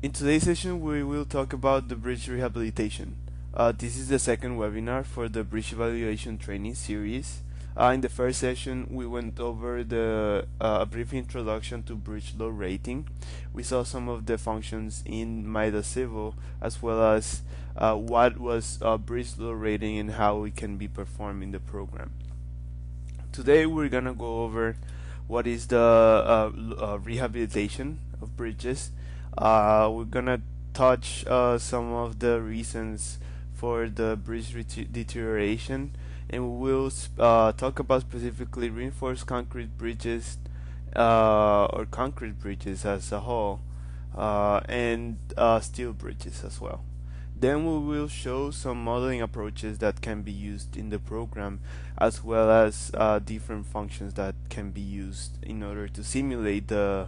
In today's session, we will talk about the breach rehabilitation. This is the second webinar for the breach evaluation training series. In the first session, we went over a brief introduction to breach law rating. We saw some of the functions in Midas Civil, as well as what was breach law rating and how it can be performed in the program. Today, we're gonna go over what is the rehabilitation of breaches. We're gonna touch some of the reasons for the breach deterioration, and we will talk about specifically reinforced concrete breaches or concrete breaches as a whole, and steel breaches as well. Then we will show some modeling approaches that can be used in the program, as well as different functions that can be used in order to simulate the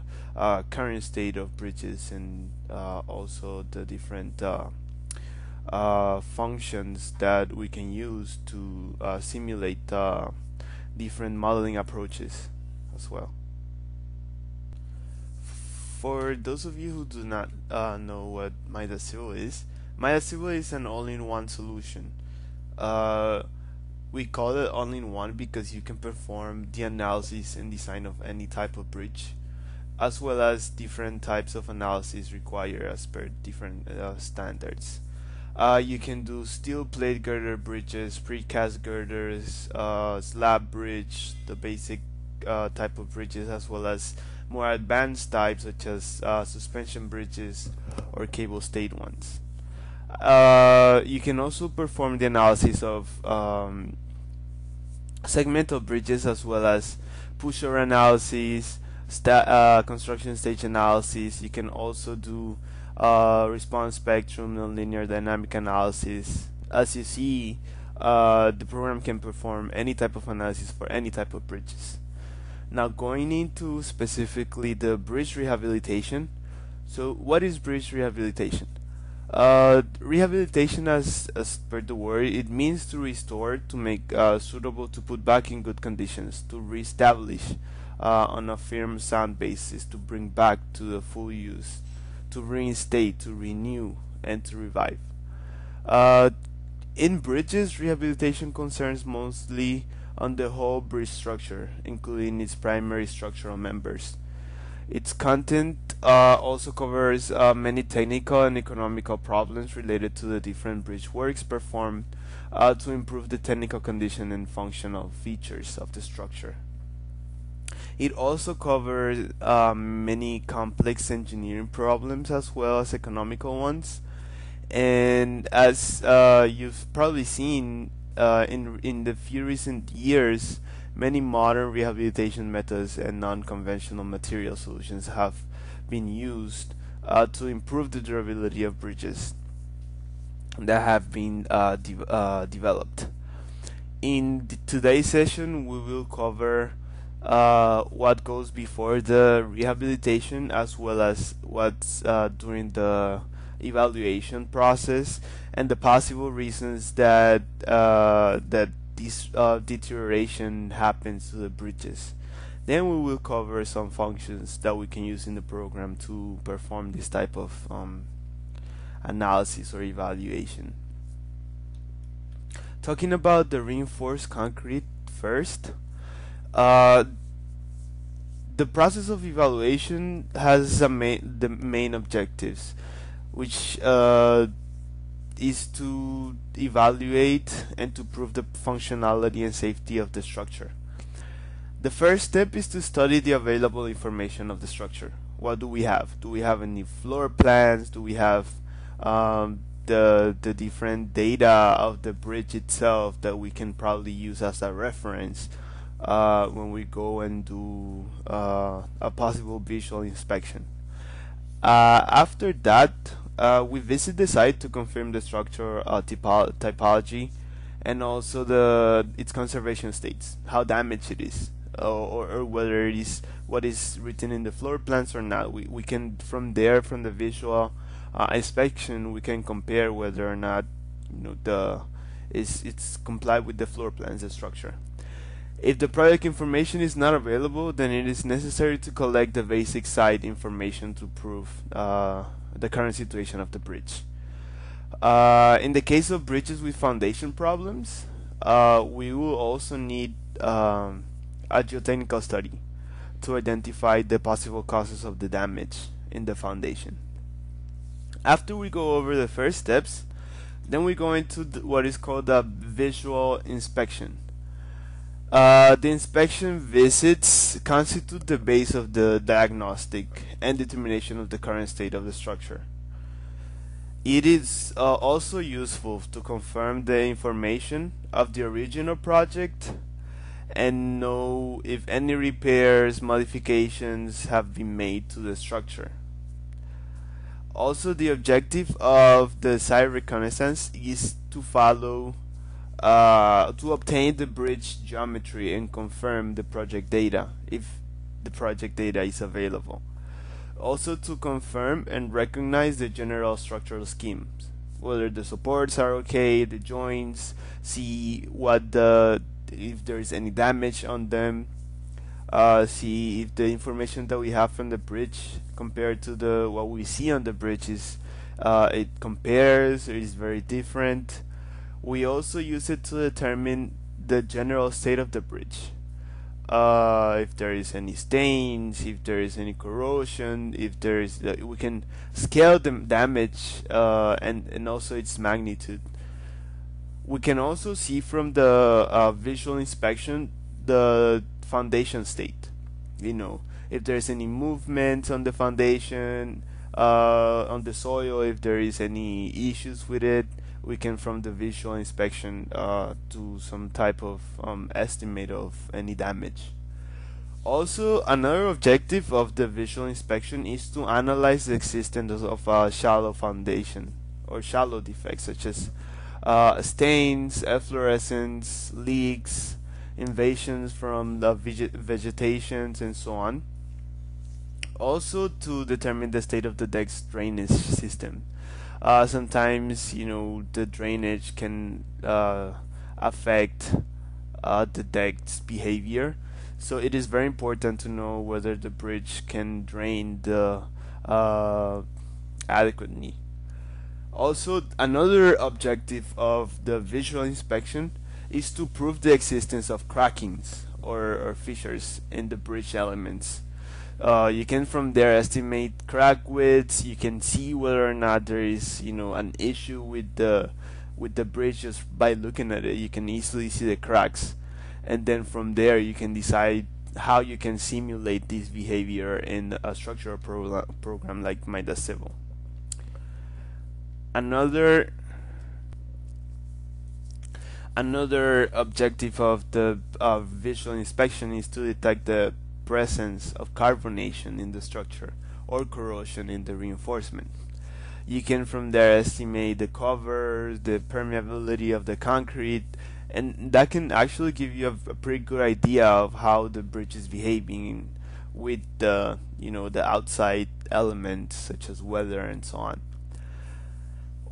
current state of breaches, and also the different functions that we can use to simulate different modeling approaches as well. For those of you who do not know what Midas Civil is, Midas Civil is an all-in-one solution. We call it all-in-one because you can perform the analysis and design of any type of breach, as well as different types of analysis required as per different standards. You can do steel plate girder breaches, precast girders, slab bridge, the basic type of breaches, as well as more advanced types such as suspension breaches or cable stayed ones. You can also perform the analysis of segmental bridges, as well as pusher analysis, construction stage analysis. You can also do response spectrum, nonlinear dynamic analysis. As you see, the program can perform any type of analysis for any type of bridges. Now, going into specifically the bridge rehabilitation. So what is bridge rehabilitation? Rehabilitation, as per the word, it means to restore, to make suitable, to put back in good conditions, to reestablish on a firm sound basis, to bring back to the full use, to reinstate, to renew, and to revive. In bridges, rehabilitation concerns mostly on the whole bridge structure, including its primary structural members. Its content also covers many technical and economical problems related to the different bridge works performed to improve the technical condition and functional features of the structure. It also covers many complex engineering problems, as well as economical ones. And as you've probably seen in the few recent years, many modern rehabilitation methods and non-conventional material solutions have been used to improve the durability of bridges that have been developed. In today's session, we will cover what goes before the rehabilitation, as well as what's during the evaluation process, and the possible reasons that this deterioration happens to the bridges. Then we will cover some functions that we can use in the program to perform this type of analysis or evaluation. Talking about the reinforced concrete first, the process of evaluation has the main objectives, which is to evaluate and to prove the functionality and safety of the structure. The first step is to study the available information of the structure. What do we have? Do we have any floor plans? Do we have the different data of the bridge itself that we can probably use as a reference when we go and do a possible visual inspection? After that, we visit the site to confirm the structure typology, and also its conservation states, how damaged it is, or whether it is what is written in the floor plans or not. We can, from there, from the visual inspection, we can compare whether or not, you know, it's complied with the floor plans, the structure. If the project information is not available, then it is necessary to collect the basic site information to prove the current situation of the bridge. In the case of bridges with foundation problems, we will also need a geotechnical study to identify the possible causes of the damage in the foundation. After we go over the first steps, then we go into what is called a visual inspection. The inspection visits constitute the base of the diagnostic and determination of the current state of the structure. It is also useful to confirm the information of the original project and know if any repairs, modifications have been made to the structure. Also, the objective of the site reconnaissance is to follow to obtain the bridge geometry and confirm the project data if the project data is available. Also to confirm and recognize the general structural schemes, whether the supports are okay, the joints, see what the, if there is any damage on them, see if the information that we have from the bridge compared to the what we see on the bridge is it compares or is very different. We also use it to determine the general state of the bridge. If there is any stains, if there is any corrosion, if there is, we can scale the damage and also its magnitude. We can also see from the visual inspection the foundation state. You know, if there is any movement on the foundation, on the soil, if there is any issues with it. We can, from the visual inspection, do some type of estimate of any damage. Also, another objective of the visual inspection is to analyze the existence of a shallow foundation or shallow defects such as stains, efflorescence, leaks, invasions from the vegetation, and so on. Also, to determine the state of the deck's drainage system. Sometimes, you know, the drainage can affect the deck's behavior, so it is very important to know whether the bridge can drain the adequately. Also, another objective of the visual inspection is to prove the existence of crackings or fissures in the bridge elements. You can from there estimate crack widths. You can see whether or not there is, you know, an issue with the bridge. Just by looking at it, you can easily see the cracks, and then from there you can decide how you can simulate this behavior in a structural program like Midas Civil. Another objective of the visual inspection is to detect the presence of carbonation in the structure or corrosion in the reinforcement. You can from there estimate the cover, the permeability of the concrete, and that can actually give you a pretty good idea of how the bridge is behaving with the, you know, the outside elements such as weather and so on.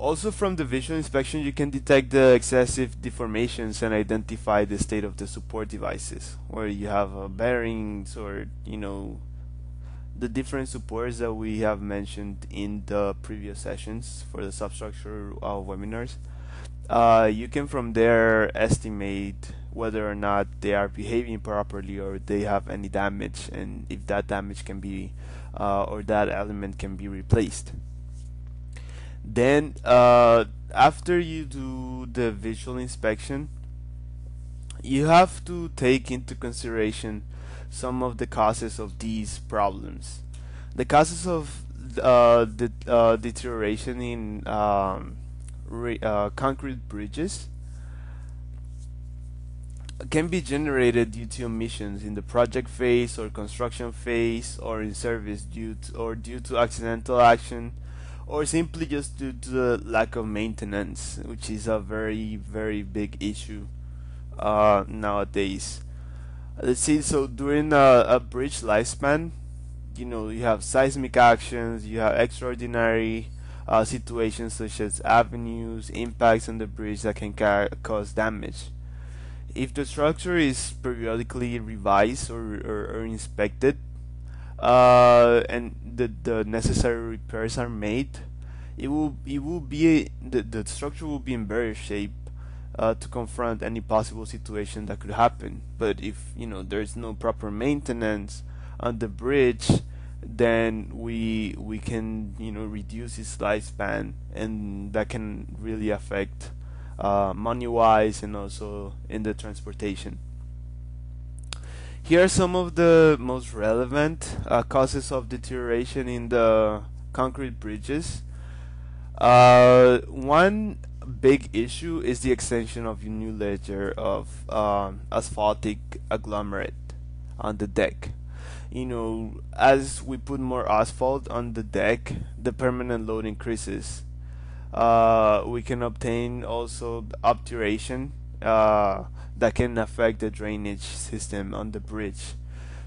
Also, from the visual inspection, you can detect the excessive deformations and identify the state of the support devices, where you have bearings or, you know, the different supports that we have mentioned in the previous sessions for the substructure webinars. You can from there estimate whether or not they are behaving properly or they have any damage, and if that damage can be or that element can be replaced. Then after you do the visual inspection, you have to take into consideration some of the causes of these problems. The causes of deterioration in concrete bridges can be generated due to omissions in the project phase or construction phase, or in service due to accidental action, or simply just due to the lack of maintenance, which is a very, very big issue nowadays. Let's see, so during a bridge lifespan, you know, you have seismic actions, you have extraordinary situations such as avenues, impacts on the bridge that can cause damage. If the structure is periodically revised or inspected, and the necessary repairs are made, it will be the structure will be in better shape to confront any possible situation that could happen. But if there's no proper maintenance on the bridge, then we can reduce its lifespan, and that can really affect money-wise and also in the transportation. Here are some of the most relevant causes of deterioration in the concrete bridges. One big issue is the extension of a new layer of asphaltic agglomerate on the deck. As we put more asphalt on the deck, the permanent load increases. We can obtain also obturation that can affect the drainage system on the bridge.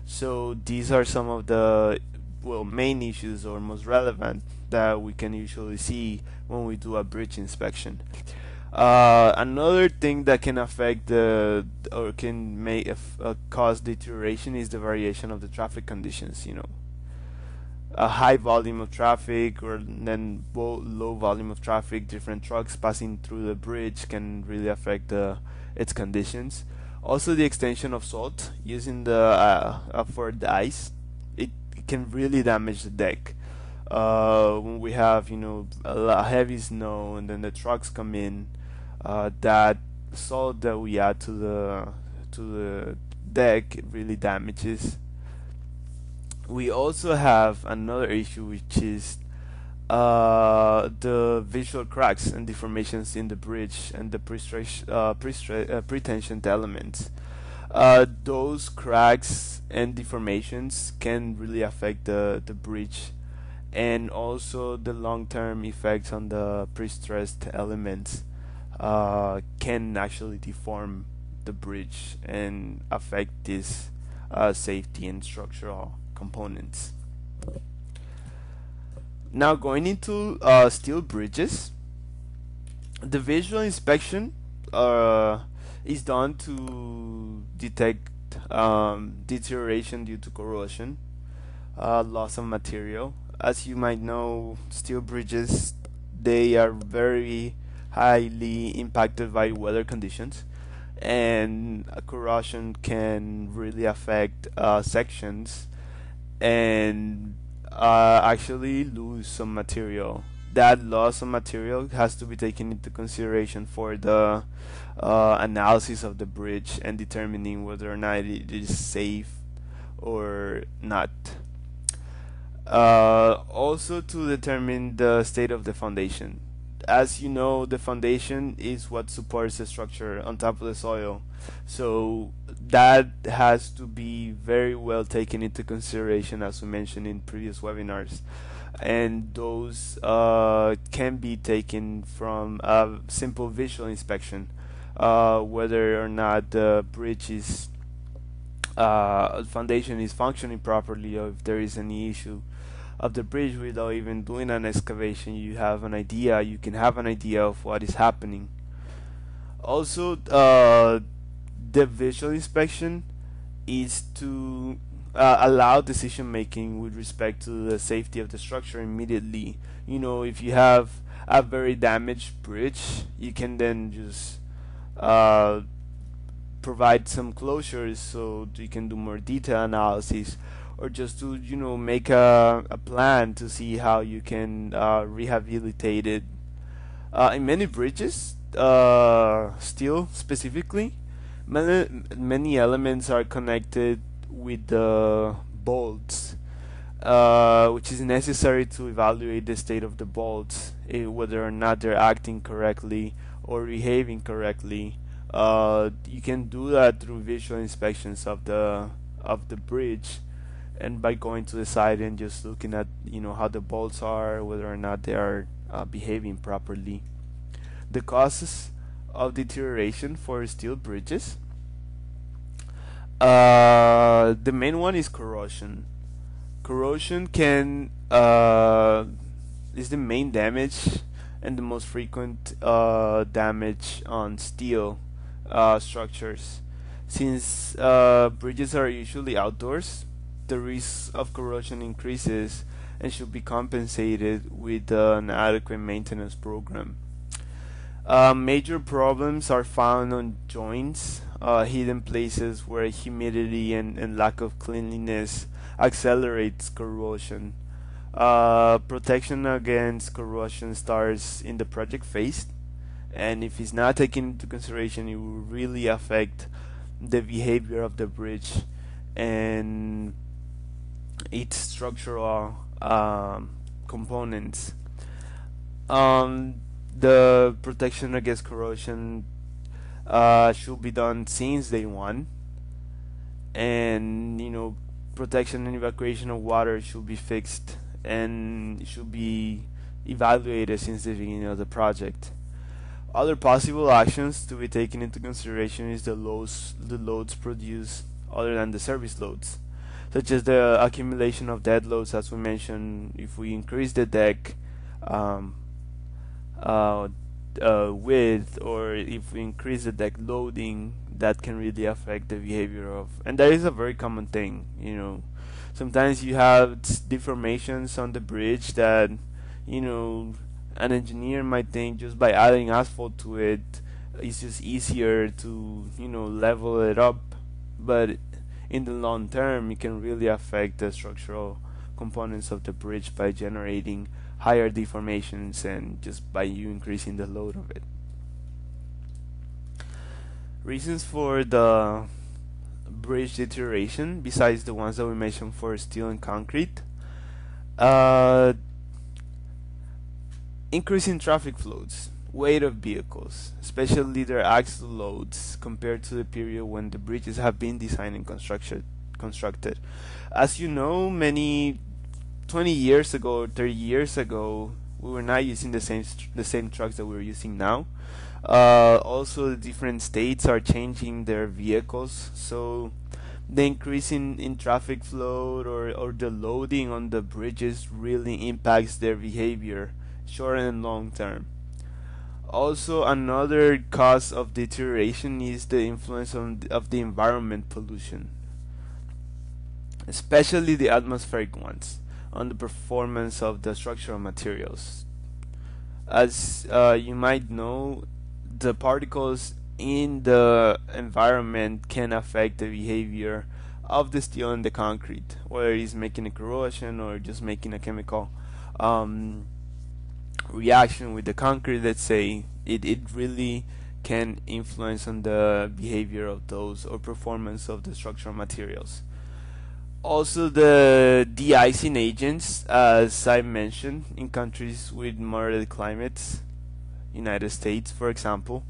So these are some of the main issues or most relevant that we can usually see when we do a bridge inspection. Another thing that can affect or can cause deterioration is the variation of the traffic conditions. A high volume of traffic or then low volume of traffic, different trucks passing through the bridge can really affect its conditions. Also, the extension of salt using the for the ice, it can really damage the deck. When we have a lot of heavy snow and then the trucks come in, that salt that we add to the deck really damages. We also have another issue, which is the visual cracks and deformations in the bridge and the pre-tensioned elements. Those cracks and deformations can really affect the bridge, and also the long-term effects on the pre-stressed elements can actually deform the bridge and affect this safety and structural components. Now, going into steel bridges, the visual inspection is done to detect deterioration due to corrosion, loss of material. As you might know, steel bridges, they are very highly impacted by weather conditions, and corrosion can really affect sections and actually lose some material. That loss of material has to be taken into consideration for the analysis of the bridge and determining whether or not it is safe or not. Also, to determine the state of the foundation. As you know, the foundation is what supports the structure on top of the soil, so that has to be very well taken into consideration, as we mentioned in previous webinars, and those can be taken from a simple visual inspection, whether or not the bridge is foundation is functioning properly, or if there is any issue of the bridge. Without even doing an excavation, you can have an idea of what is happening. Also, the visual inspection is to allow decision making with respect to the safety of the structure immediately. If you have a very damaged bridge, you can then just provide some closures so you can do more detailed analysis, or just to make a plan to see how you can rehabilitate it. In many bridges, steel specifically, many elements are connected with the bolts, which is necessary to evaluate the state of the bolts, whether or not they're acting correctly or behaving correctly. You can do that through visual inspections of the bridge, and by going to the site and just looking at how the bolts are, whether or not they are behaving properly. The causes of deterioration for steel bridges, the main one is corrosion. Corrosion is the main damage and the most frequent damage on steel structures. Since bridges are usually outdoors, the risk of corrosion increases and should be compensated with an adequate maintenance program. Major problems are found on joints, hidden places where humidity and lack of cleanliness accelerates corrosion. Protection against corrosion starts in the project phase, and if it's not taken into consideration, it will really affect the behavior of the bridge and its structural components. The protection against corrosion should be done since day one, and protection and evacuation of water should be fixed and should be evaluated since the beginning of the project. Other possible actions to be taken into consideration is the loads produced other than the service loads, such as the accumulation of dead loads, as we mentioned. If we increase the deck width, or if we increase the deck loading, that can really affect the behavior of, and that is a very common thing. Sometimes you have deformations on the bridge that an engineer might think just by adding asphalt to it, it's just easier to level it up, but in the long term it can really affect the structural components of the bridge by generating higher deformations and just by you increasing the load of it. Reasons for the bridge deterioration, besides the ones that we mentioned for steel and concrete: increasing traffic flows, weight of vehicles, especially their axle loads, compared to the period when the bridges have been designed and constructed. As you know, 20 years ago or 30 years ago, we were not using the same trucks that we're using now. Also, the different states are changing their vehicles, so the increase in traffic flow or the loading on the bridges really impacts their behavior short and long term. Also, another cause of deterioration is the influence of the environment pollution, especially the atmospheric ones, on the performance of the structural materials. As you might know, the particles in the environment can affect the behavior of the steel and the concrete, whether it's making a corrosion or just making a chemical reaction with the concrete, let's say. It really can influence on the behavior of those or performance of the structural materials. Also, the de-icing agents, as I mentioned, in countries with moderate climates, United States for example,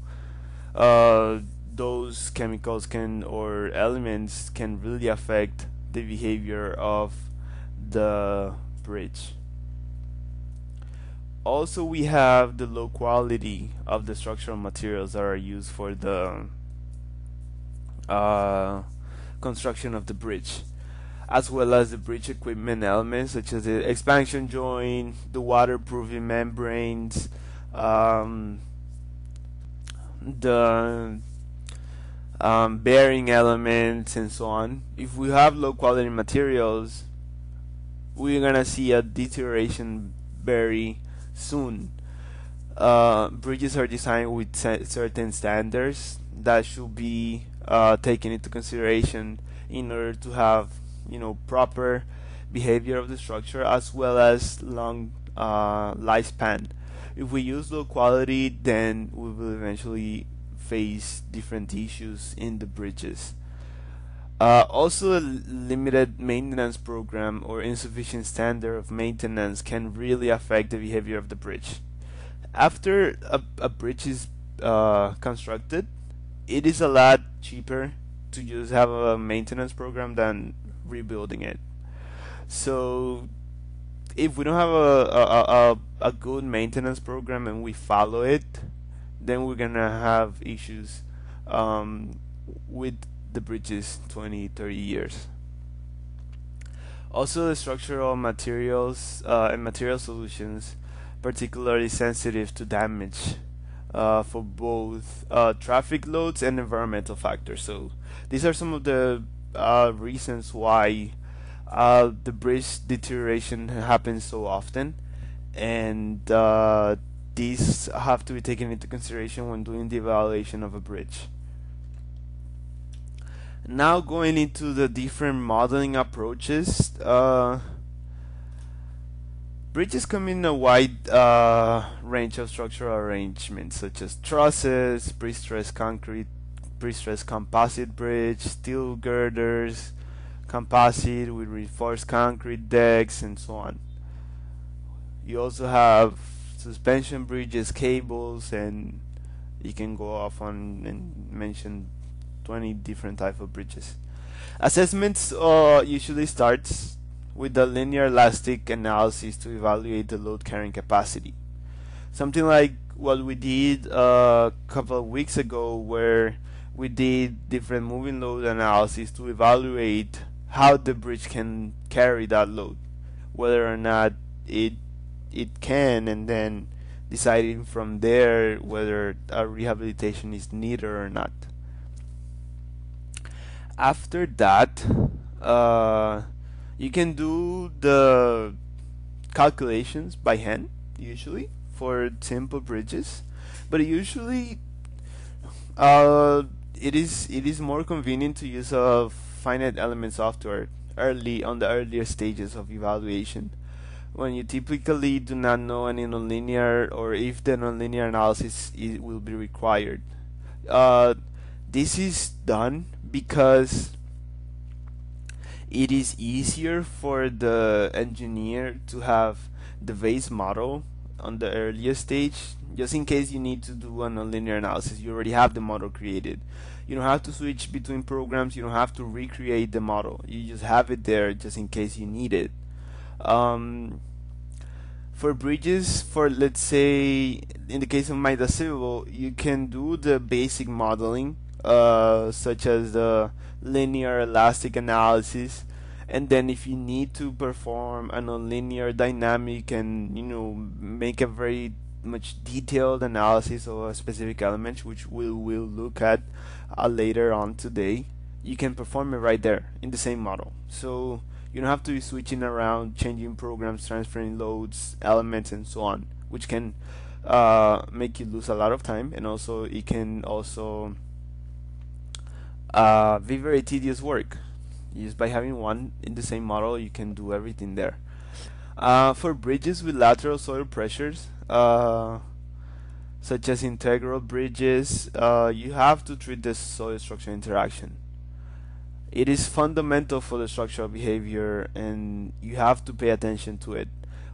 those chemicals or elements can really affect the behavior of the bridge. Also, we have the low quality of the structural materials that are used for the construction of the bridge, as well as the bridge equipment elements, such as the expansion joint, the waterproofing membranes, the bearing elements, and so on. If we have low quality materials, we're gonna see a deterioration very soon. Bridges are designed with certain standards that should be taken into consideration in order to have proper behavior of the structure, as well as long lifespan. If we use low quality, then we will eventually face different issues in the bridges. Also, a limited maintenance program or insufficient standard of maintenance can really affect the behavior of the bridge. After a bridge is constructed, it is a lot cheaper to just have a maintenance program than rebuilding it. So if we don't have a good maintenance program and we follow it, then we're gonna have issues with the bridges 20-30 years. Also, the structural materials and material solutions particularly sensitive to damage for both traffic loads and environmental factors. So these are some of the reasons why the bridge deterioration happens so often, and these have to be taken into consideration when doing the evaluation of a bridge. Now going into the different modeling approaches, bridges come in a wide range of structural arrangements, such as trusses, pre-stressed concrete, pre-stressed composite bridge, steel girders, composite with reinforced concrete decks, and so on. You also have suspension bridges, cables, and you can go off on and mention 20 different types of bridges. Assessments usually starts with the linear elastic analysis to evaluate the load carrying capacity. Something like what we did a couple of weeks ago, where we did different moving load analysis to evaluate how the bridge can carry that load, whether or not it can, and then deciding from there whether a rehabilitation is needed or not. After that, you can do the calculations by hand, usually, for simple bridges, but usually it is more convenient to use a finite element software on the earlier stages of evaluation, when you typically do not know any nonlinear, or if the nonlinear analysis will be required. This is done because it is easier for the engineer to have the base model on the earlier stage, just in case you need to do a nonlinear analysis. You already have the model created. You don't have to switch between programs. You don't have to recreate the model. You just have it there just in case you need it. For bridges, for, let's say, in the case of Midas Civil, you can do the basic modeling, such as the linear elastic analysis, and then if you need to perform a nonlinear dynamic and, you know, make a very much detailed analysis of a specific element, which we will look at later on today, you can perform it right there in the same model. So you don't have to be switching around, changing programs, transferring loads, elements, and so on, which can make you lose a lot of time, and also it can also be very tedious work. Just by having one in the same model, you can do everything there. For bridges with lateral soil pressures, such as integral bridges, you have to treat the soil structure interaction. It is fundamental for the structural behavior, and you have to pay attention to it.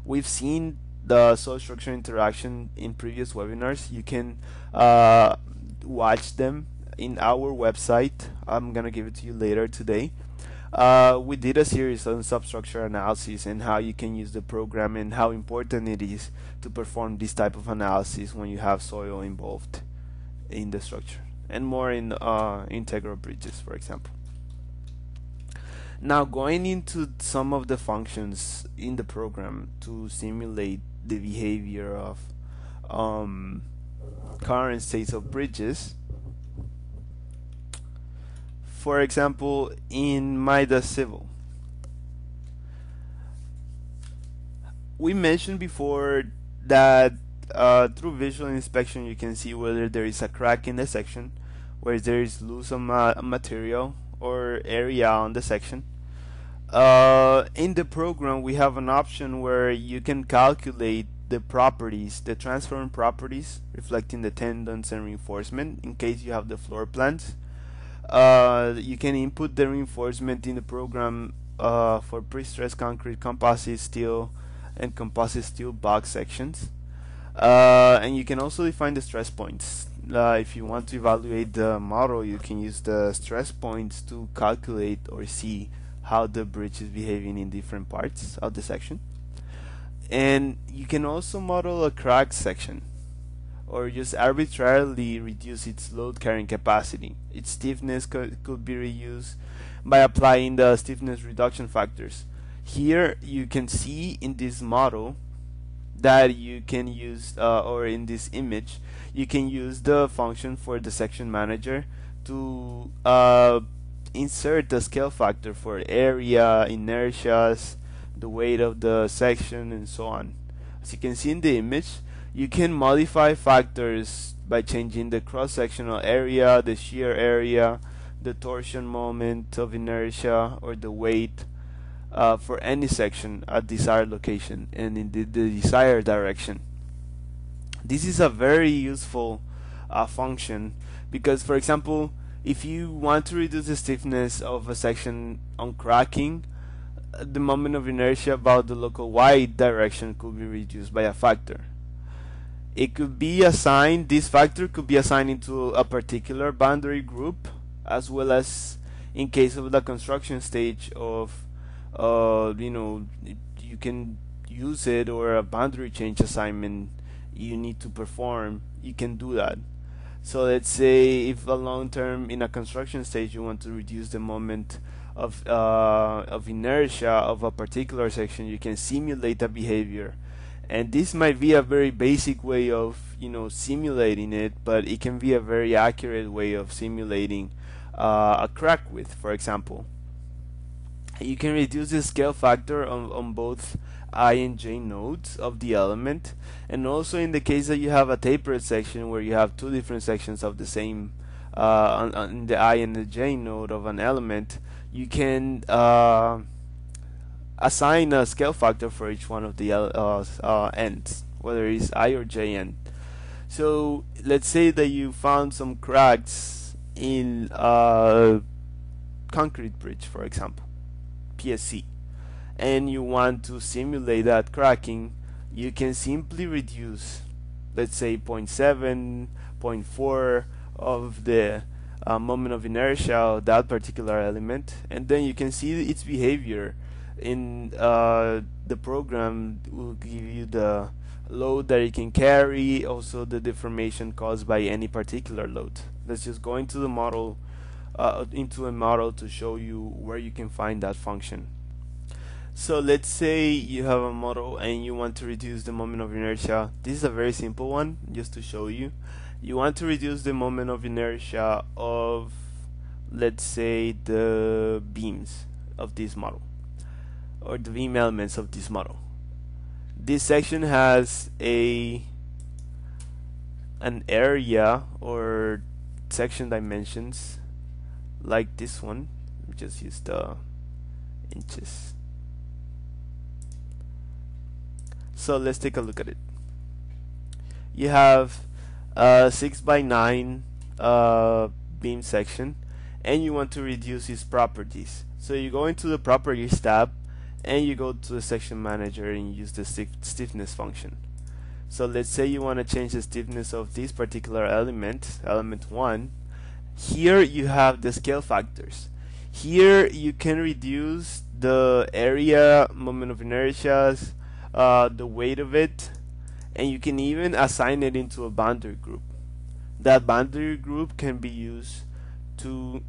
We've seen the soil structure interaction in previous webinars. You can watch them in our website. I'm gonna give it to you later today. We did a series on substructure analysis and how you can use the program and how important it is to perform this type of analysis when you have soil involved in the structure, and more in integral bridges, for example. Now, going into some of the functions in the program to simulate the behavior of current states of bridges. For example, in Midas Civil, we mentioned before that through visual inspection you can see whether there is a crack in the section, where there is loose material or area on the section. In the program we have an option where you can calculate the properties, the transform properties reflecting the tendons and reinforcement, in case you have the floor plans. You can input the reinforcement in the program for pre-stressed concrete, composite steel, and composite steel box sections, and you can also define the stress points. If you want to evaluate the model, you can use the stress points to calculate or see how the bridge is behaving in different parts of the section. And you can also model a crack section, or just arbitrarily reduce its load carrying capacity. Its stiffness could be reduced by applying the stiffness reduction factors. Here you can see in this model that you can use, or in this image, you can use the function for the section manager to insert the scale factor for area, inertias, the weight of the section, and so on. As you can see in the image, you can modify factors by changing the cross-sectional area, the shear area, the torsion moment of inertia, or the weight for any section at desired location and in the desired direction. This is a very useful function because, for example, if you want to reduce the stiffness of a section on cracking, the moment of inertia about the local y direction could be reduced by a factor. It could be assigned, this factor could be assigned into a particular boundary group, as well as in case of the construction stage of, you can use it, or a boundary change assignment you need to perform, you can do that. So let's say if a long term in a construction stage you want to reduce the moment of inertia of a particular section, you can simulate a behavior, and this might be a very basic way of simulating it, but it can be a very accurate way of simulating a crack width, for example. You can reduce the scale factor on both I and j nodes of the element, and also in the case that you have a tapered section where you have two different sections of the same on the I and the j node of an element, you can assign a scale factor for each one of the ends, whether it's I or j end. So let's say that you found some cracks in a concrete bridge, for example, PSC, and you want to simulate that cracking. You can simply reduce, let's say, 0.7, 0.4 of the moment of inertia of that particular element, and then you can see its behavior in the program. Will give you the load that it can carry, also the deformation caused by any particular load. Let's just go into the model, into a model to show you where you can find that function. So let's say you have a model and you want to reduce the moment of inertia. This is a very simple one, just to show you. You want to reduce the moment of inertia of, let's say, the beams of this model, or the beam elements of this model. This section has an area or section dimensions like this one. We just use the inches. So let's take a look at it. You have a 6x9 beam section, and you want to reduce its properties. So you go into the properties tab, and you go to the section manager and use the stiffness function. So let's say you want to change the stiffness of this particular element, element 1. Here you have the scale factors. Here you can reduce the area, moment of inertia, the weight of it, and you can even assign it into a boundary group. That boundary group can be used to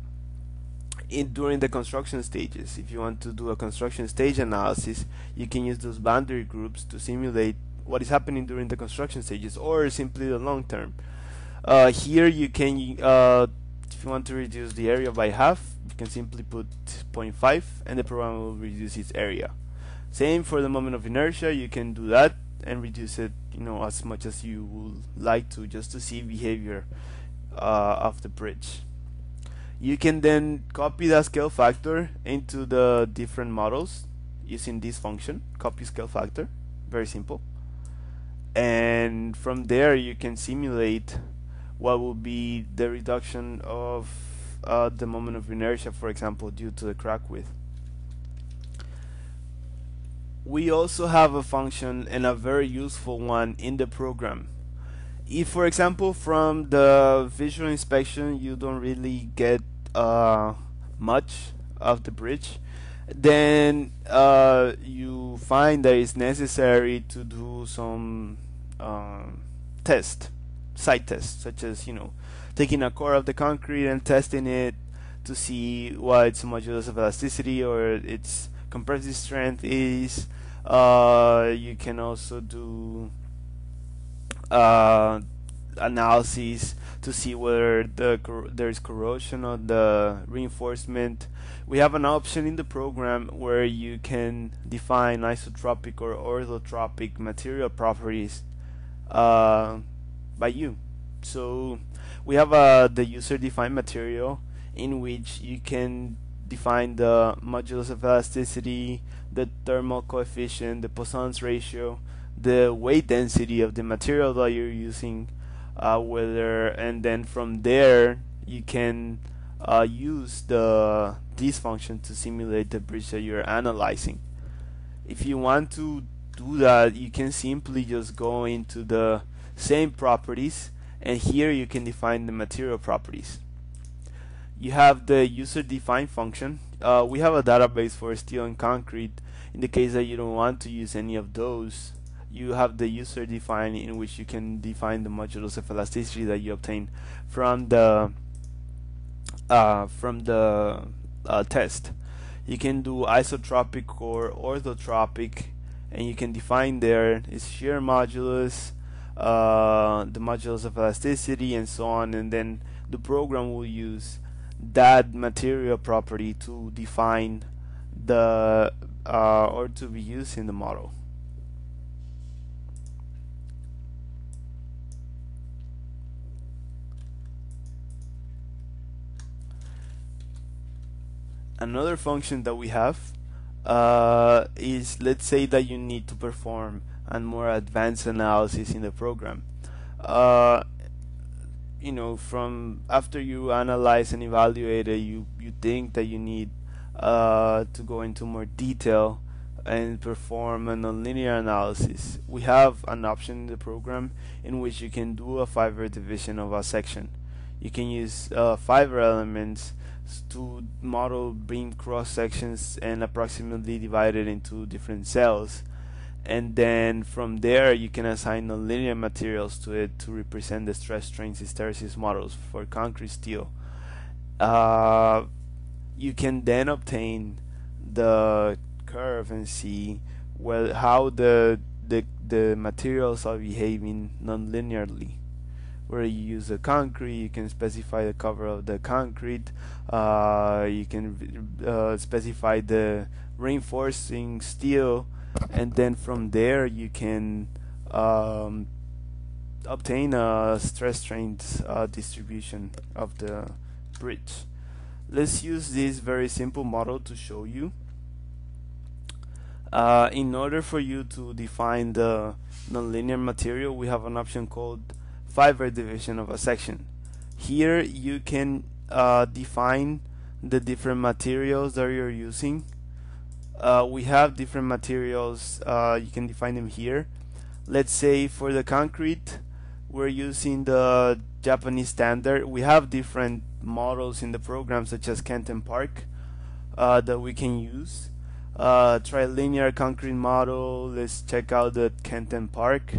during the construction stages. If you want to do a construction stage analysis, you can use those boundary groups to simulate what is happening during the construction stages, or simply the long term. Here you can if you want to reduce the area by half, you can simply put 0.5 and the program will reduce its area. Same for the moment of inertia, you can do that and reduce it, as much as you would like to, just to see behavior of the bridge. You can then copy that scale factor into the different models using this function, copy scale factor, very simple. And from there you can simulate what will be the reduction of the moment of inertia, for example, due to the crack width. We also have a function, and a very useful one, in the program. If, for example, from the visual inspection you don't really get much of the bridge, then you find that it's necessary to do some side tests, such as taking a core of the concrete and testing it to see what its modulus of elasticity or its compressive strength is. You can also do analysis to see whether there is corrosion on the reinforcement. We have an option in the program where you can define isotropic or orthotropic material properties by you. So we have the user-defined material, in which you can define the modulus of elasticity, the thermal coefficient, the Poisson's ratio, the weight density of the material that you're using, and then from there you can use this function to simulate the bridge that you're analyzing. If you want to do that, you can simply just go into the same properties, and here you can define the material properties. You have the user-defined function. We have a database for steel and concrete. In the case that you don't want to use any of those, you have the user-defined, in which you can define the modulus of elasticity that you obtain from the test. You can do isotropic or orthotropic, and you can define there is shear modulus, the modulus of elasticity, and so on. And then the program will use that material property to define the or to be used in the model. Another function that we have is, let's say that you need to perform a more advanced analysis in the program. You know, from after you analyze and evaluate it, you think that you need to go into more detail and perform a nonlinear analysis. We have an option in the program in which you can do a fiber division of a section. You can use fiber elements to model beam cross sections and approximately divide it into different cells, and then from there you can assign nonlinear materials to it to represent the stress, strain, hysteresis models for concrete, steel. You can then obtain the curve and see how the materials are behaving nonlinearly. Where you use the concrete, you can specify the cover of the concrete, you can specify the reinforcing steel, and then from there you can obtain a stress strain distribution of the bridge. Let's use this very simple model to show you. In order for you to define the nonlinear material, we have an option called fiber division of a section. Here you can define the different materials that you're using. We have different materials, you can define them here. Let's say for the concrete, we're using the Japanese standard. We have different models in the program, such as Kenton Park, that we can use. Trilinear concrete model, let's check out the Kenton Park.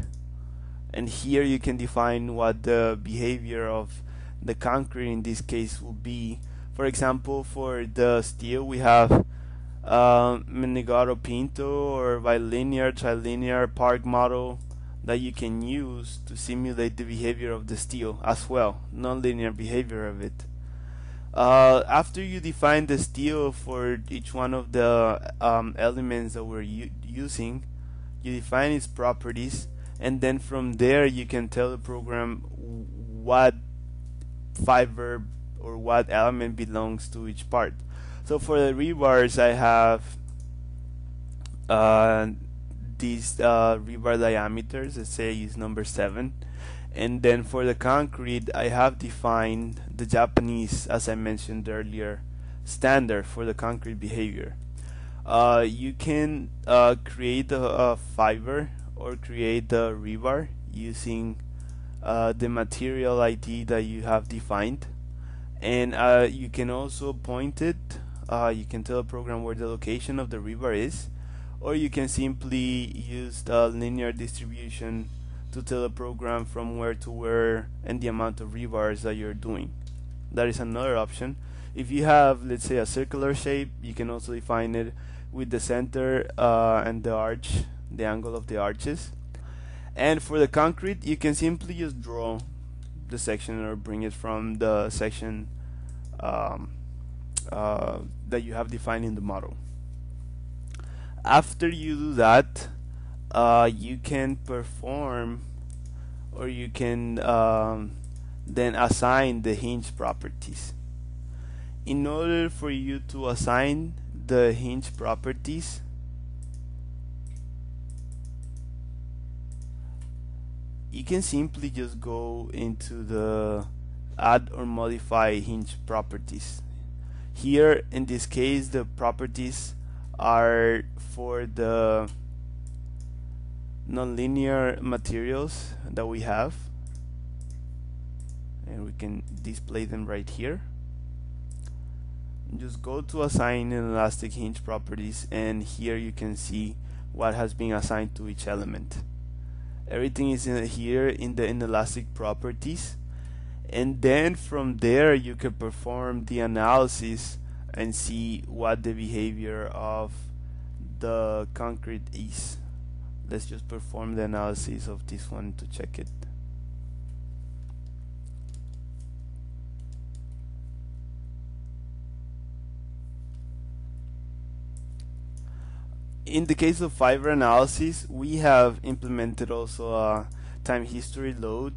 And here you can define what the behavior of the concrete in this case will be. For example, for the steel, we have Menegaro Pinto or bilinear, trilinear park model that you can use to simulate the behavior of the steel as well, nonlinear behavior of it. After you define the steel for each one of the elements that we're using, you define its properties, and then from there you can tell the program what fiber or what element belongs to each part. So for the rebars, I have these rebar diameters. Let's say I use number 7, and then for the concrete, I have defined the Japanese, as I mentioned earlier, standard for the concrete behavior. You can create a fiber or create the rebar using the material ID that you have defined, and you can also point it. You can tell the program where the location of the rebar is, or you can simply use the linear distribution to tell the program from where to where and the amount of rebars that you're doing. That is another option. If you have, let's say, a circular shape, you can also define it with the center and the arch, the angle of the arches. And for the concrete, you can simply just draw the section or bring it from the section that you have defined in the model. After you do that, you can perform, or you can then assign the hinge properties. In order for you to assign the hinge properties, you can simply just go into the add or modify hinge properties. Here in this case the properties are for the nonlinear materials that we have, and we can display them right here. Just go to assign an elastic hinge properties, and here you can see what has been assigned to each element. Everything is in here in the inelastic properties, and then from there you can perform the analysis and see what the behavior of the concrete is. Let's just perform the analysis of this one to check it. In the case of fiber analysis, we have implemented also a time history load,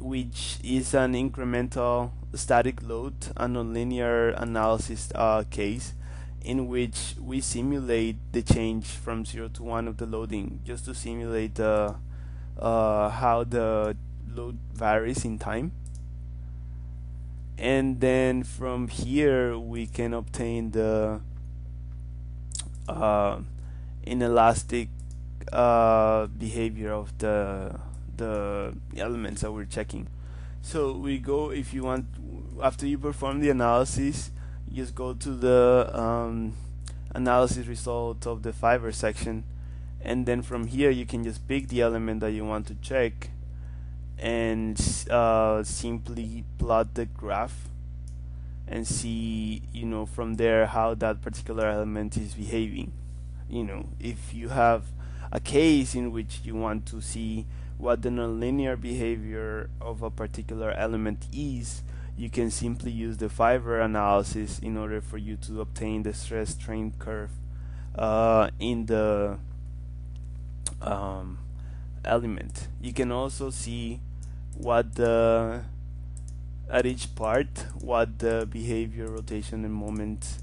which is an incremental static load, a nonlinear analysis case, in which we simulate the change from 0 to 1 of the loading, just to simulate how the load varies in time. And then from here we can obtain the inelastic behavior of the elements that we're checking. So we go, if you want, after you perform the analysis, you just go to the analysis result of the fiber section, and then from here you can just pick the element that you want to check and simply plot the graph and see, you know, from there how that particular element is behaving. You know, if you have a case in which you want to see what the nonlinear behavior of a particular element is, you can simply use the fiber analysis in order for you to obtain the stress strain curve in the element. You can also see what the, at each part, what the behavior, rotation, and moment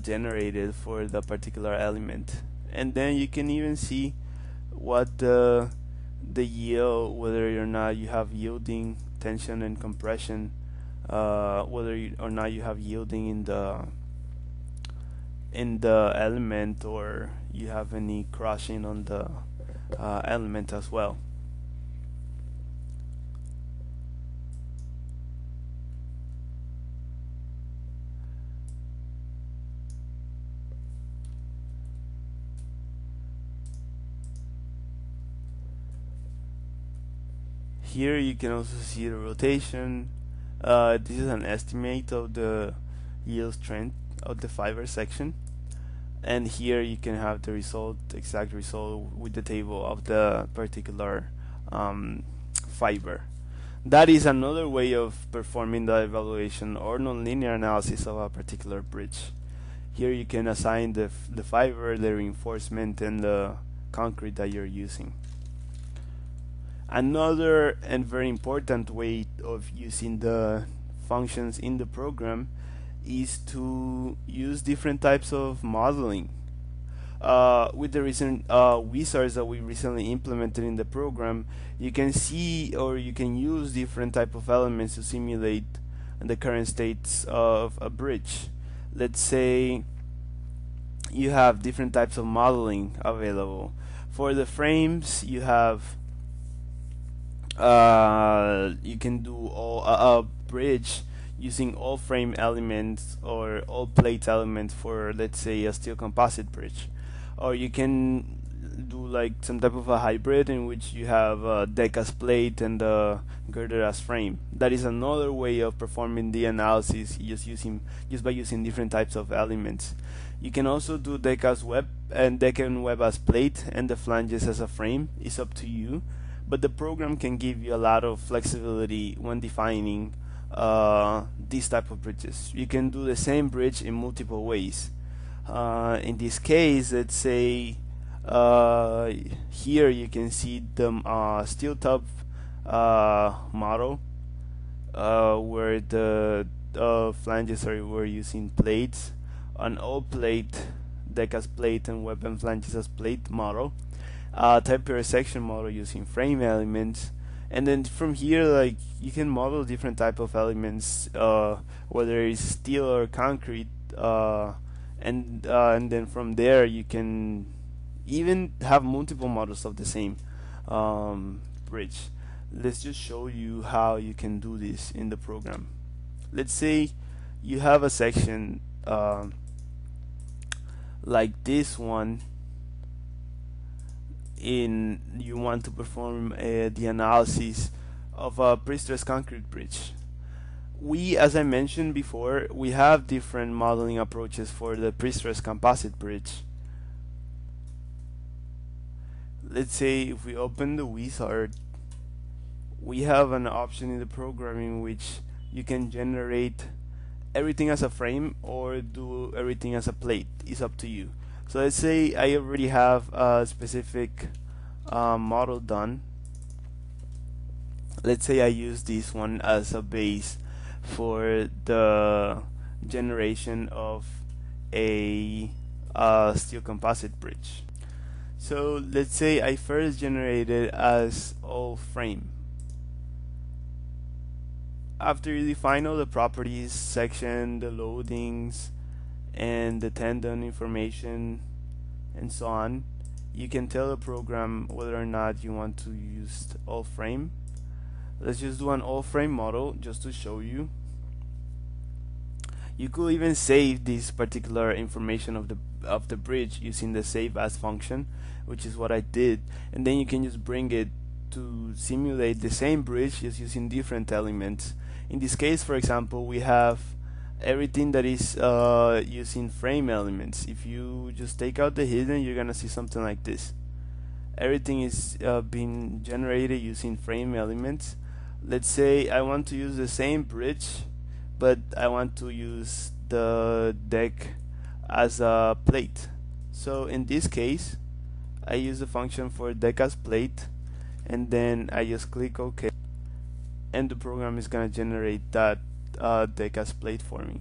generated for the particular element, and then you can even see what the yield, whether or not you have yielding, tension, and compression, or not you have yielding in the element, or you have any crushing on the element as well. Here you can also see the rotation. This is an estimate of the yield strength of the fiber section, and here you can have the result, exact result, with the table of the particular fiber. That is another way of performing the evaluation or nonlinear analysis of a particular bridge. Here you can assign the fiber, the reinforcement, and the concrete that you're using. Another and very important way of using the functions in the program is to use different types of modeling. With the recent wizards that we recently implemented in the program, you can see, or you can use different type of elements to simulate the current states of a bridge. Let's say you have different types of modeling available. For the frames, you have you can do all a bridge using all frame elements or all plate elements for, let's say, a steel composite bridge, or you can do like some type of a hybrid in which you have a deck as plate and a girder as frame. That is another way of performing the analysis, just by using different types of elements. You can also do deck as web and deck and web as plate, and the flanges as a frame. It's up to you. but the program can give you a lot of flexibility when defining these type of bridges. You can do the same bridge in multiple ways. In this case, let's say here you can see the steel top model where the flanges were using plates, an old plate, deck as plate, and weapon flanges as plate model, type section model using frame elements, and then from here, like, you can model different type of elements, whether it's steel or concrete, and then from there you can even have multiple models of the same bridge. Let's just show you how you can do this in the program. Let's say you have a section like this one, in you want to perform the analysis of a pre-stressed concrete bridge. We, as I mentioned before, we have different modeling approaches for the pre-stressed composite bridge. Let's say if we open the wizard, we have an option in the program in which you can generate everything as a frame or do everything as a plate. It's up to you. So let's say I already have a specific model done. Let's say I use this one as a base for the generation of a steel composite bridge. So let's say I first generate it as all frame. After you define all the properties, section, the loadings, and the tendon information, and so on, you can tell the program whether or not you want to use all frame. Let's just do an all frame model just to show you. You could even save this particular information of the bridge using the save as function, which is what I did, and then you can just bring it to simulate the same bridge just using different elements. In this case, for example, we have everything that is using frame elements. If you just take out the hidden, you're gonna see something like this. Everything is being generated using frame elements. Let's say I want to use the same bridge, but I want to use the deck as a plate. So in this case, I use the function for deck as plate, and then I just click OK, and the program is gonna generate that deck as plate for me.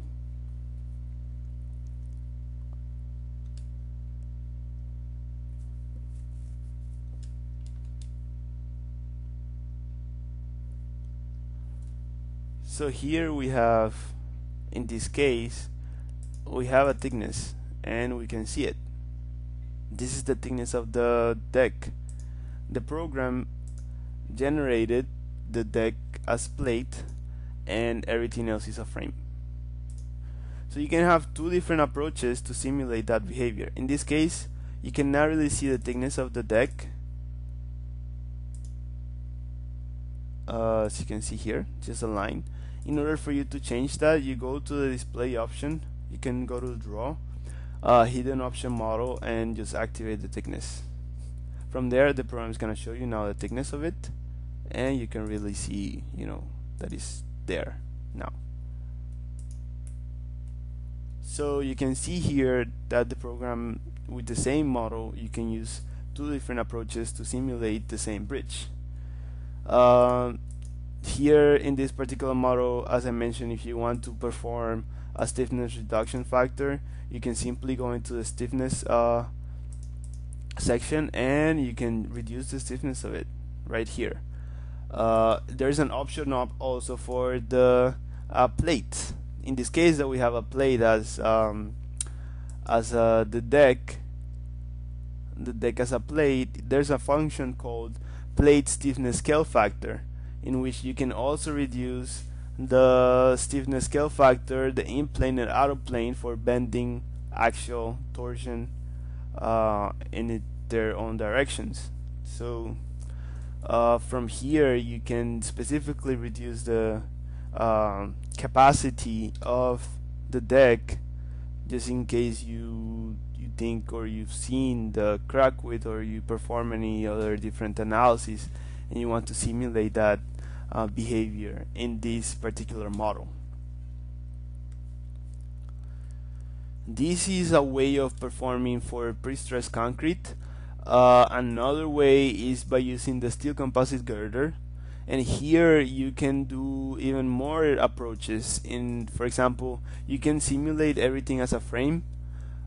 So here we have, in this case, we have a thickness, and we can see it. This is the thickness of the deck. The program generated the deck as plate, and everything else is a frame. So you can have two different approaches to simulate that behavior. In this case, you can narrowly see the thickness of the deck, as you can see here, just a line. In order for you to change that, you go to the display option, you can go to draw, hidden option model, and just activate the thickness. From there, the program is going to show you now the thickness of it, and you can really see, you know, that is there now. So you can see here that the program, with the same model, you can use two different approaches to simulate the same bridge. Here in this particular model, as I mentioned, if you want to perform a stiffness reduction factor, you can simply go into the stiffness section, and you can reduce the stiffness of it right here. There's an option also for the plate. In this case, that we have a plate as the deck as a plate. There's a function called plate stiffness scale factor, in which you can also reduce the stiffness scale factor, the in plane and out of plane, for bending, axial, torsion, in their own directions. So from here, you can specifically reduce the capacity of the deck, just in case you think, or you've seen the crack width, or you perform any other different analysis, and you want to simulate that behavior in this particular model. This is a way of performing for pre-stressed concrete. Another way is by using the steel composite girder, and here you can do even more approaches. For example, you can simulate everything as a frame,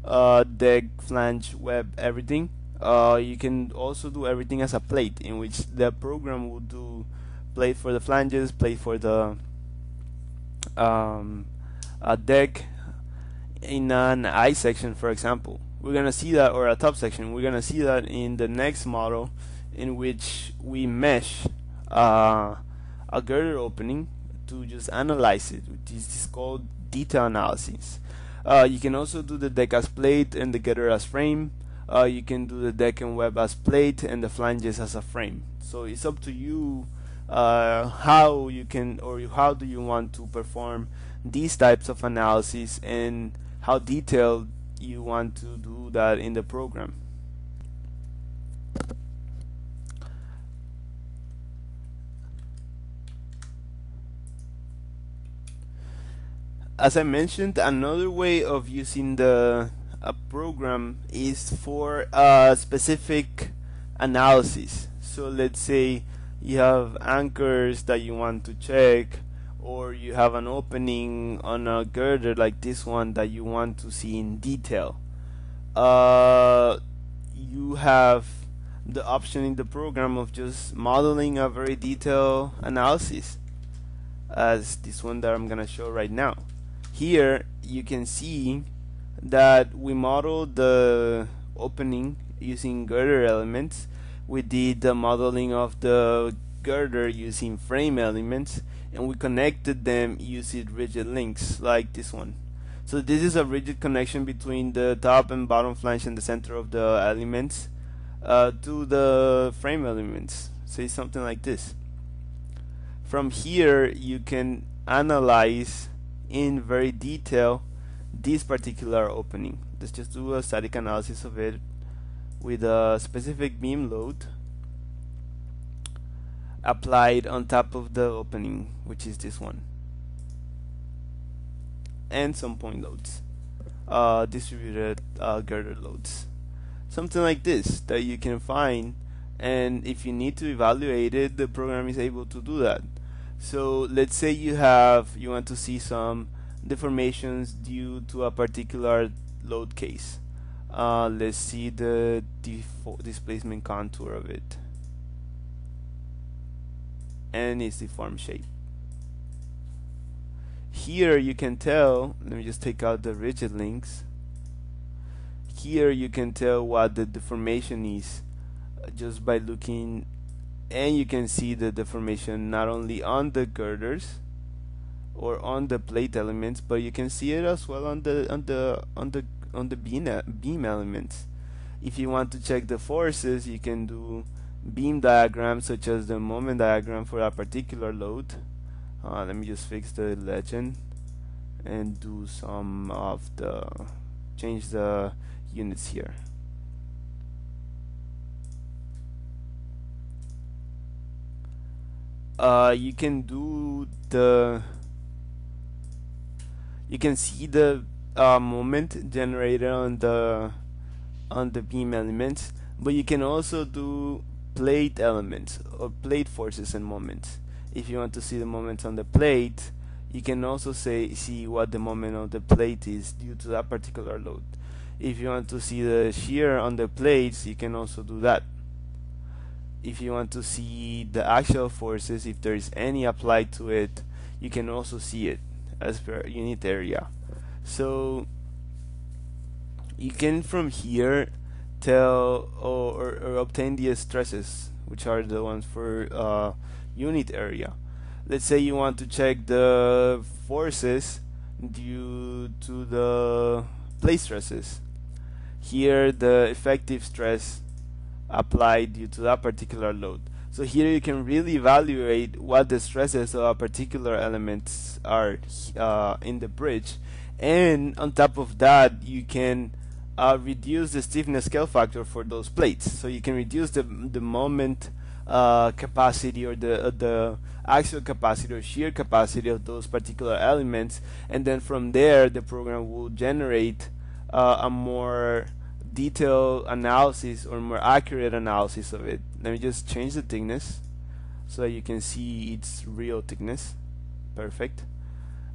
deck, flange, web, everything. You can also do everything as a plate, in which the program will do plate for the flanges, plate for the deck, in an I section, for example. We're gonna see that, or a top section. We're gonna see that in the next model, in which we mesh a girder opening to just analyze it, which is called detail analysis. You can also do the deck as plate and the girder as frame. You can do the deck and web as plate and the flanges as a frame. So it's up to you how you can, or how do you want to perform these types of analysis, and how detailed you want to do that in the program. As I mentioned, another way of using the program is for a specific analysis. So let's say you have anchors that you want to check, or you have an opening on a girder like this one that you want to see in detail. You have the option in the program of just modeling a very detailed analysis, as this one that I'm gonna show right now. Here you can see that we modeled the opening using girder elements. We did the modeling of the girder using frame elements, and we connected them using rigid links like this one. So this is a rigid connection between the top and bottom flange and the center of the elements to the frame elements. So it's something like this. From here you can analyze in very detail this particular opening. Let's just do a static analysis of it with a specific beam load applied on top of the opening, which is this one, and some point loads, distributed girder loads, something like this that you can find, and if you need to evaluate it, the program is able to do that. So let's say you want to see some deformations due to a particular load case. Let's see the displacement contour of it and its deformed shape. Here you can tell, let me just take out the rigid links. Here you can tell what the deformation is just by looking, and you can see the deformation not only on the girders or on the plate elements, but you can see it as well on the beam elements. If you want to check the forces, you can do beam diagrams such as the moment diagram for a particular load. Let me just fix the legend and do some of the change the units here. You can do the, you can see the moment generated on the beam elements, but you can also do plate elements or plate forces and moments. If you want to see the moments on the plate, you can also see what the moment of the plate is due to that particular load. If you want to see the shear on the plates, you can also do that. If you want to see the actual forces, if there is any applied to it, you can also see it as per unit area. So you can from here tell or obtain the stresses, which are the ones for unit area. Let's say you want to check the forces due to the plate stresses. Here the effective stress applied due to that particular load. So here you can really evaluate what the stresses of a particular elements are in the bridge, and on top of that you can reduce the stiffness scale factor for those plates. So you can reduce the moment capacity or the axial capacity or shear capacity of those particular elements, and then from there the program will generate a more detailed analysis or more accurate analysis of it. Let me just change the thickness so that you can see its real thickness. Perfect.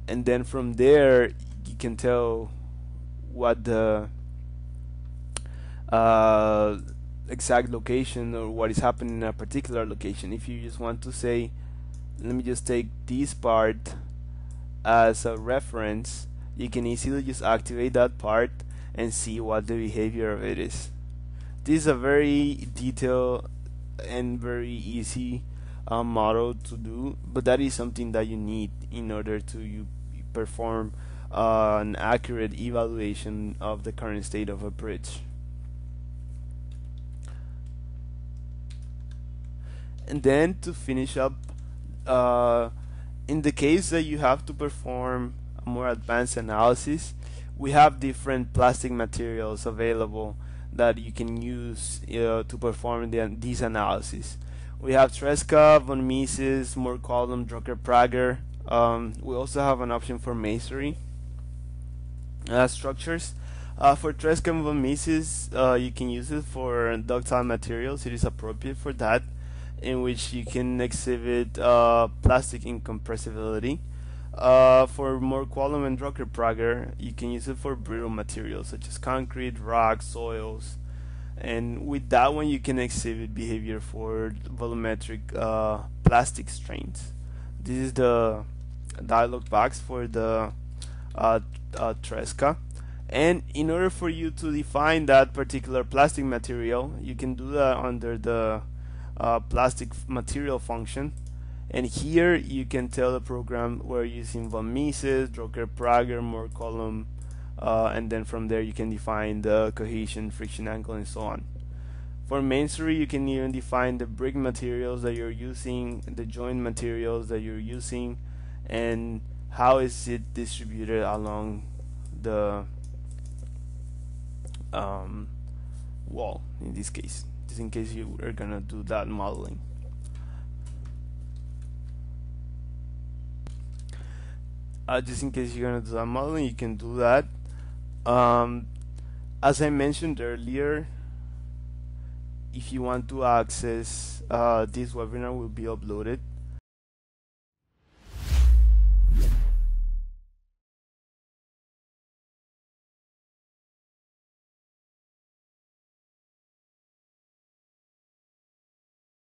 And then from there you can tell what the exact location or what is happening in a particular location. If you just want to say, let me just take this part as a reference, you can easily just activate that part and see what the behavior of it is. This is a very detailed and very easy model to do, but that is something that you need in order to perform an accurate evaluation of the current state of a bridge. And then to finish up, in the case that you have to perform a more advanced analysis, we have different plastic materials available that you can use to perform these analysis. We have Tresca, Von Mises, Moor-Column, Drucker-Prager. We also have an option for masonry structures. For Tresca and Von Mises, you can use it for ductile materials. It is appropriate for that, in which you can exhibit plastic incompressibility. For Moor-Column and Drucker-Prager, you can use it for brittle materials such as concrete, rocks, soils, and with that one you can exhibit behavior for volumetric plastic strains. This is the dialog box for the Tresca, and in order for you to define that particular plastic material, you can do that under the plastic material function, and here you can tell the program we're using Von Mises, Drucker-Prager, Moor-Column, and then from there you can define the cohesion, friction angle, and so on. For masonry, you can even define the brick materials that you're using, the joint materials that you're using, and how is it distributed along the wall in this case, just in case you are gonna do that modeling. You can do that. As I mentioned earlier, if you want to access this webinar will be uploaded